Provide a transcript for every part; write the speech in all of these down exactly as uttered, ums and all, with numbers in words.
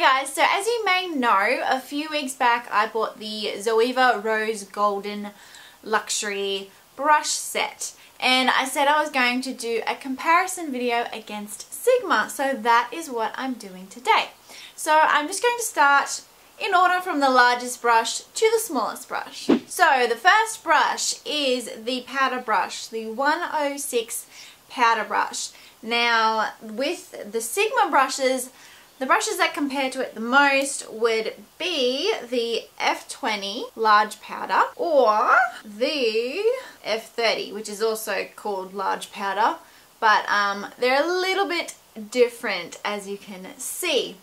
Hey guys, so as you may know, a few weeks back I bought the Zoeva Rose Golden Luxury Brush Set, and I said I was going to do a comparison video against Sigma, so that is what I'm doing today. So I'm just going to start in order from the largest brush to the smallest brush. So the first brush is the powder brush, the one oh six powder brush. Now with the Sigma brushes, the brushes that compare to it the most would be the F twenty large powder or the F thirty, which is also called large powder, but um, they're a little bit different, as you can see.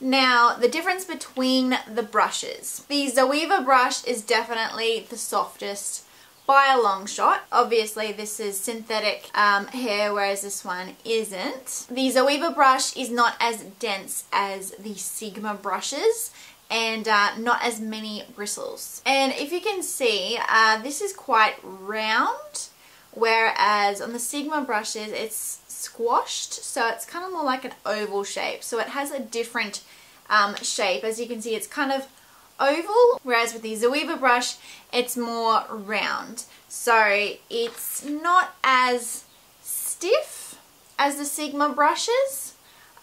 Now the difference between the brushes. The Zoeva brush is definitely the softest by a long shot. Obviously this is synthetic um, hair, whereas this one isn't. The Zoeva brush is not as dense as the Sigma brushes and uh, not as many bristles. And if you can see, uh, this is quite round, whereas on the Sigma brushes it's squashed, so it's kind of more like an oval shape. So it has a different um, shape. As you can see, it's kind of oval, whereas with the Zoeva brush it's more round, so it's not as stiff as the Sigma brushes.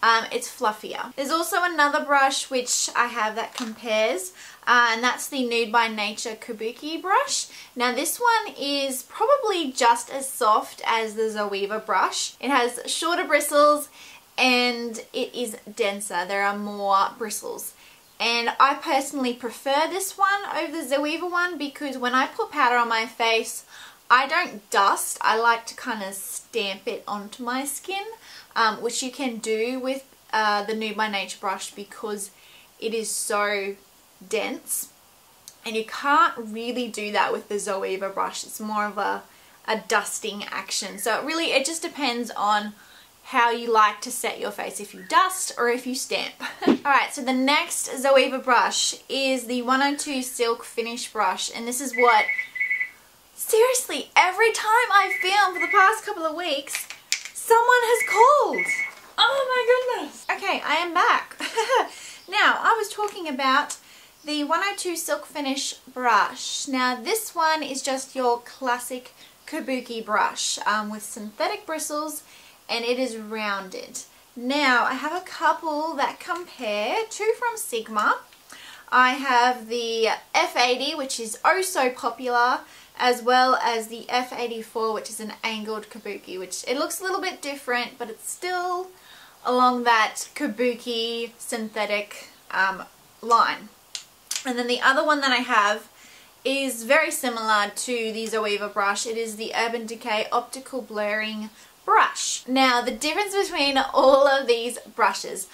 Um, it's fluffier. There's also another brush which I have that compares, uh, and that's the Nude by Nature Kabuki brush. Now this one is probably just as soft as the Zoeva brush. It has shorter bristles and it is denser. There are more bristles. And I personally prefer this one over the Zoeva one because when I put powder on my face, I don't dust. I like to kind of stamp it onto my skin, um, which you can do with uh, the Nude by Nature brush because it is so dense. And you can't really do that with the Zoeva brush. It's more of a, a dusting action. So it really, it just depends on how you like to set your face, if you dust or if you stamp. Alright, so the next Zoeva brush is the one oh two Silk Finish brush, and this is what, seriously, every time I film for the past couple of weeks, someone has called. Oh my goodness. Okay, I am back. Now, I was talking about the one oh two Silk Finish brush. Now, this one is just your classic kabuki brush um, with synthetic bristles, and it is rounded. Now I have a couple that compare, two from Sigma. I have the F eighty, which is oh so popular, as well as the F eighty-four, which is an angled kabuki, which it looks a little bit different, but it's still along that kabuki synthetic um, line. And then the other one that I have is very similar to the Zoeva brush. It is the Urban Decay Optical Blurring brush. Now the difference between all of these brushes,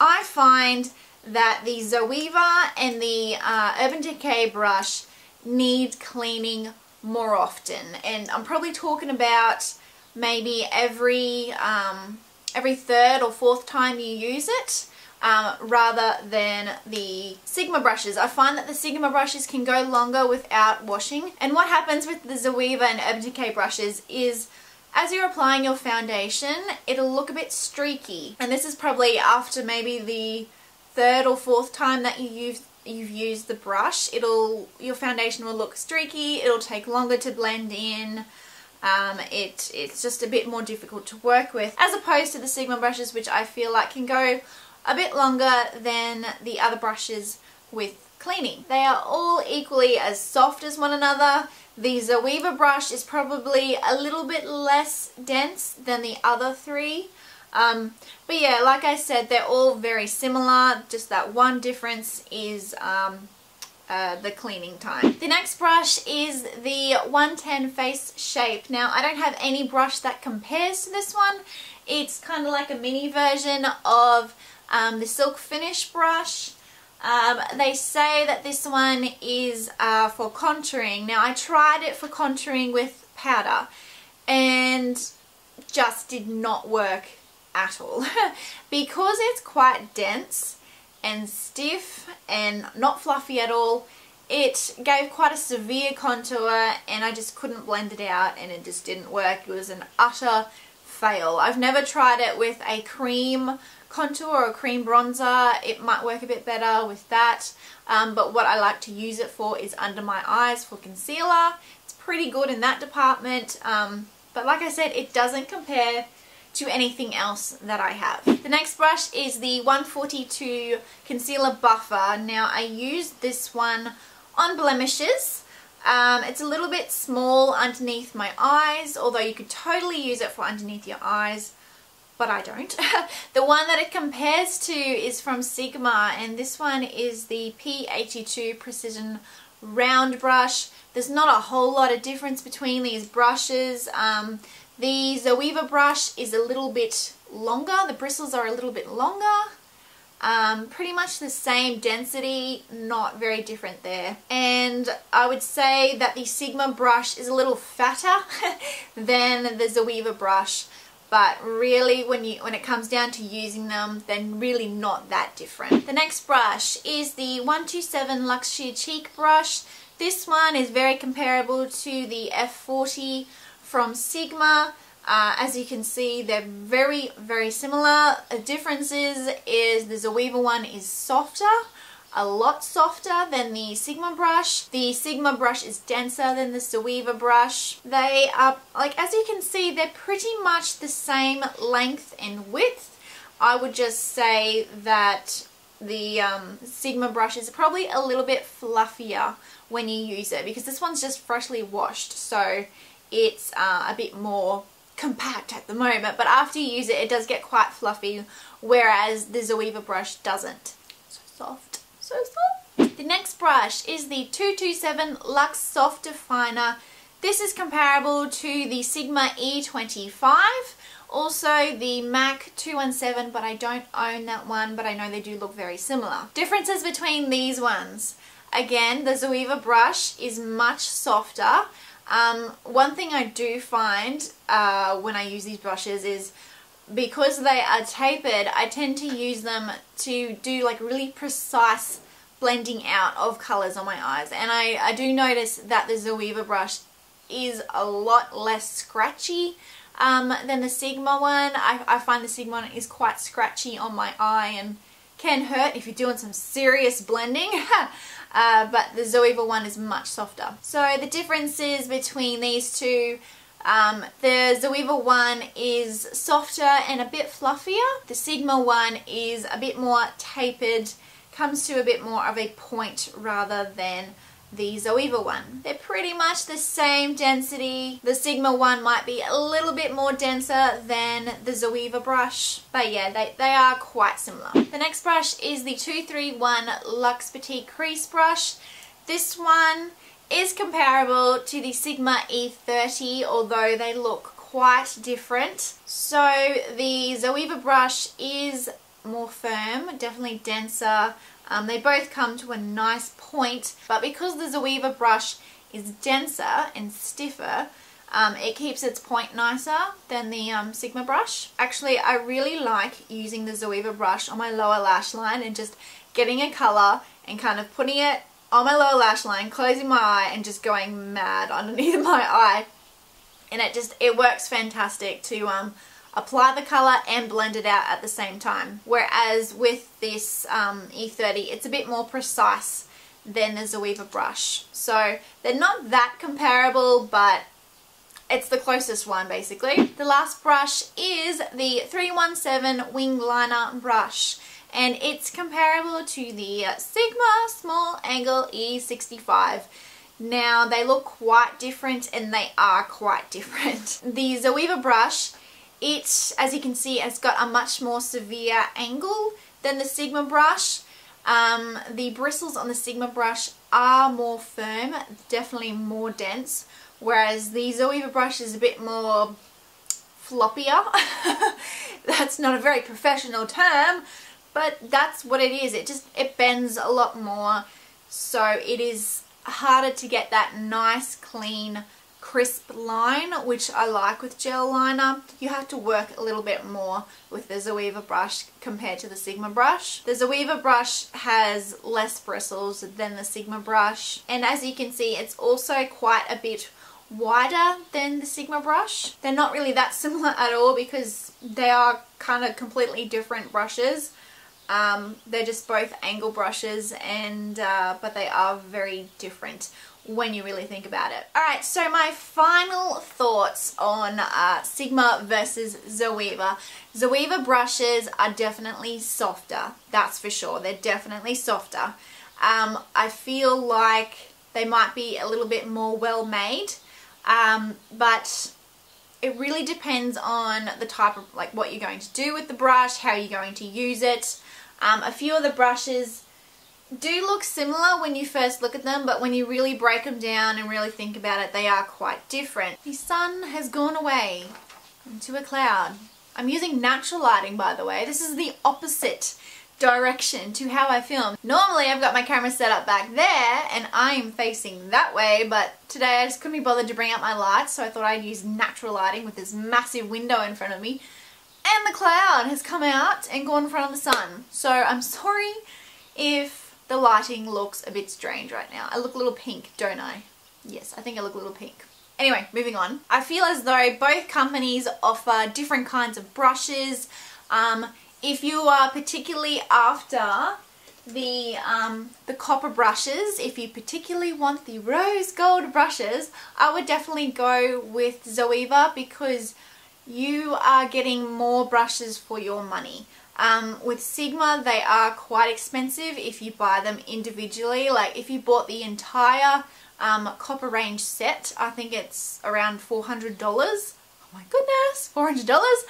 I find that the Zoeva and the uh, Urban Decay brush need cleaning more often, and I'm probably talking about maybe every um, every third or fourth time you use it, um, rather than the Sigma brushes. I find that the Sigma brushes can go longer without washing, and what happens with the Zoeva and Urban Decay brushes is as you're applying your foundation, it'll look a bit streaky. And this is probably after maybe the third or fourth time that you use, you've used the brush. It'll, your foundation will look streaky, it'll take longer to blend in. Um, it, it's just a bit more difficult to work with, as opposed to the Sigma brushes, which I feel like can go a bit longer than the other brushes with cleaning. They are all equally as soft as one another. The Zoeva brush is probably a little bit less dense than the other three. Um, but yeah, like I said, they're all very similar. Just that one difference is um, uh, the cleaning time. The next brush is the one ten Face Shape. Now, I don't have any brush that compares to this one. It's kind of like a mini version of um, the Silk Finish brush. Um, they say that this one is uh, for contouring. Now I tried it for contouring with powder and just did not work at all because it's quite dense and stiff and not fluffy at all. It gave quite a severe contour and I just couldn't blend it out, and it just didn't work. It was an utter fail. I've never tried it with a cream contour or a cream bronzer, it might work a bit better with that. Um, but what I like to use it for is under my eyes for concealer. It's pretty good in that department. Um, but like I said, it doesn't compare to anything else that I have. The next brush is the one forty-two Concealer Buffer. Now I use this one on blemishes. Um, it's a little bit small underneath my eyes, although you could totally use it for underneath your eyes, but I don't. The one that it compares to is from Sigma, and this one is the P eighty-two Precision Round Brush. There's not a whole lot of difference between these brushes. Um, The Zoeva brush is a little bit longer, the bristles are a little bit longer, um, pretty much the same density, not very different there. And I would say that the Sigma brush is a little fatter than the Zoeva brush, but really when, you, when it comes down to using them, they're really not that different. The next brush is the one twenty-seven Luxe Sheer Cheek brush. This one is very comparable to the F forty from Sigma. Uh, as you can see, they're very, very similar. The difference is, is the Zoeva one is softer, a lot softer than the Sigma brush. The Sigma brush is denser than the Zoeva brush. They are, like as you can see, they're pretty much the same length and width. I would just say that the um, Sigma brush is probably a little bit fluffier when you use it, because this one's just freshly washed, so it's uh, a bit more compact at the moment, but after you use it, it does get quite fluffy, whereas the Zoeva brush doesn't. So soft, so soft. The next brush is the two twenty-seven Luxe Soft Definer. This is comparable to the Sigma E twenty-five, also the MAC two seventeen, but I don't own that one, but I know they do look very similar. Differences between these ones. Again, the Zoeva brush is much softer. Um, one thing I do find uh, when I use these brushes is, because they are tapered, I tend to use them to do like really precise blending out of colours on my eyes. And I, I do notice that the Zoeva brush is a lot less scratchy um, than the Sigma one. I, I find the Sigma one is quite scratchy on my eye and can hurt if you're doing some serious blending. Uh, but the Zoeva one is much softer. So the differences between these two, um, the Zoeva one is softer and a bit fluffier. The Sigma one is a bit more tapered, comes to a bit more of a point rather than the Zoeva one. They're pretty much the same density. The Sigma one might be a little bit more denser than the Zoeva brush, but yeah, they, they are quite similar. The next brush is the two thirty-one Luxe Petite Crease brush. This one is comparable to the Sigma E thirty, although they look quite different. So the Zoeva brush is more firm, definitely denser. Um, they both come to a nice point, but because the Zoeva brush is denser and stiffer, um, it keeps its point nicer than the um, Sigma brush. Actually, I really like using the Zoeva brush on my lower lash line and just getting a colour and kind of putting it on my lower lash line, closing my eye and just going mad underneath my eye. And it just, it works fantastic to um, apply the colour and blend it out at the same time. Whereas with this um, E thirty, it's a bit more precise than the Zoeva brush. So they're not that comparable, but it's the closest one basically. The last brush is the three seventeen Wing Liner brush, and it's comparable to the Sigma Small Angle E sixty-five. Now they look quite different, and they are quite different. The Zoeva brush, it, as you can see, has got a much more severe angle than the Sigma brush. Um, the bristles on the Sigma brush are more firm, definitely more dense, whereas the Zoeva brush is a bit more floppier. That's not a very professional term, but that's what it is. It just, it bends a lot more, so it is harder to get that nice, clean, crisp line, which I like with gel liner. You have to work a little bit more with the Zoeva brush compared to the Sigma brush. The Zoeva brush has less bristles than the Sigma brush, and as you can see, it's also quite a bit wider than the Sigma brush. They're not really that similar at all because they are kind of completely different brushes. Um, they're just both angle brushes, and uh, but they are very different when you really think about it. Alright, so my final thoughts on uh, Sigma versus Zoeva. Zoeva brushes are definitely softer, that's for sure. They're definitely softer. Um, I feel like they might be a little bit more well made, um, but it really depends on the type of, like, what you're going to do with the brush, how you're going to use it. Um, a few of the brushes do look similar when you first look at them, but when you really break them down and really think about it, they are quite different. The sun has gone away into a cloud. I'm using natural lighting, by the way. This is the opposite direction to how I film. Normally I've got my camera set up back there and I'm facing that way, but today I just couldn't be bothered to bring out my lights, so I thought I'd use natural lighting with this massive window in front of me, and the cloud has come out and gone in front of the sun. So I'm sorry if the lighting looks a bit strange right now. I look a little pink, don't I? Yes, I think I look a little pink. Anyway, moving on. I feel as though both companies offer different kinds of brushes. Um, If you are particularly after the, um, the copper brushes, if you particularly want the rose gold brushes, I would definitely go with Zoeva because you are getting more brushes for your money. Um, with Sigma, they are quite expensive if you buy them individually. Like if you bought the entire um, copper range set, I think it's around four hundred dollars. Oh my goodness, four hundred dollars.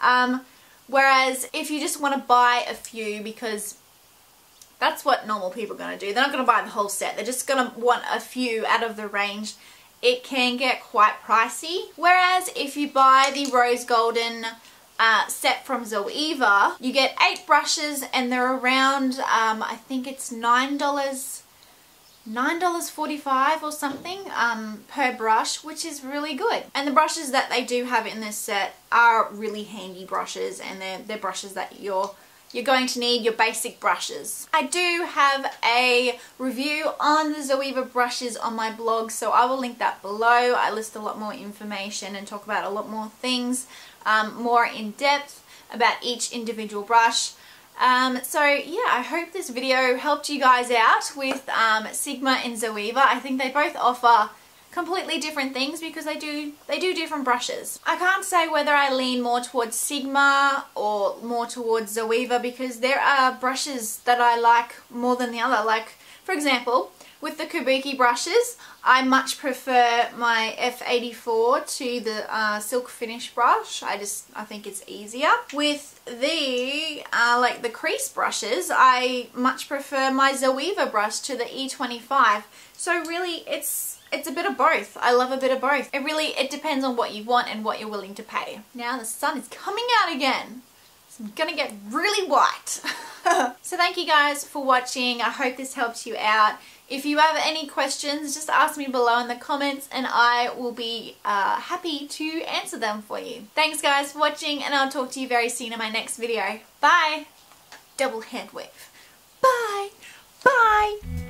Um, Whereas if you just want to buy a few, because that's what normal people are going to do. They're not going to buy the whole set. They're just going to want a few out of the range. It can get quite pricey. Whereas if you buy the Rose Golden uh, set from Zoeva, you get eight brushes and they're around, um, I think it's nine dollars. nine dollars forty-five or something um, per brush, which is really good. And the brushes that they do have in this set are really handy brushes, and they're, they're brushes that you're, you're going to need, your basic brushes. I do have a review on the Zoeva brushes on my blog, so I will link that below. I list a lot more information and talk about a lot more things, um, more in depth about each individual brush. Um, so yeah, I hope this video helped you guys out with um, Sigma and Zoeva. I think they both offer completely different things because they do they do different brushes. I can't say whether I lean more towards Sigma or more towards Zoeva because there are brushes that I like more than the other. Like for example, with the Kabuki brushes, I much prefer my F eighty-four to the uh, Silk Finish brush. I just, I think it's easier. With the, uh, like the crease brushes, I much prefer my Zoeva brush to the E twenty-five. So really, it's, it's a bit of both. I love a bit of both. It really, it depends on what you want and what you're willing to pay. Now the sun is coming out again. So I'm gonna get really white. So thank you guys for watching. I hope this helps you out. If you have any questions, just ask me below in the comments and I will be uh, happy to answer them for you. Thanks guys for watching, and I'll talk to you very soon in my next video. Bye! Double hand wave. Bye! Bye!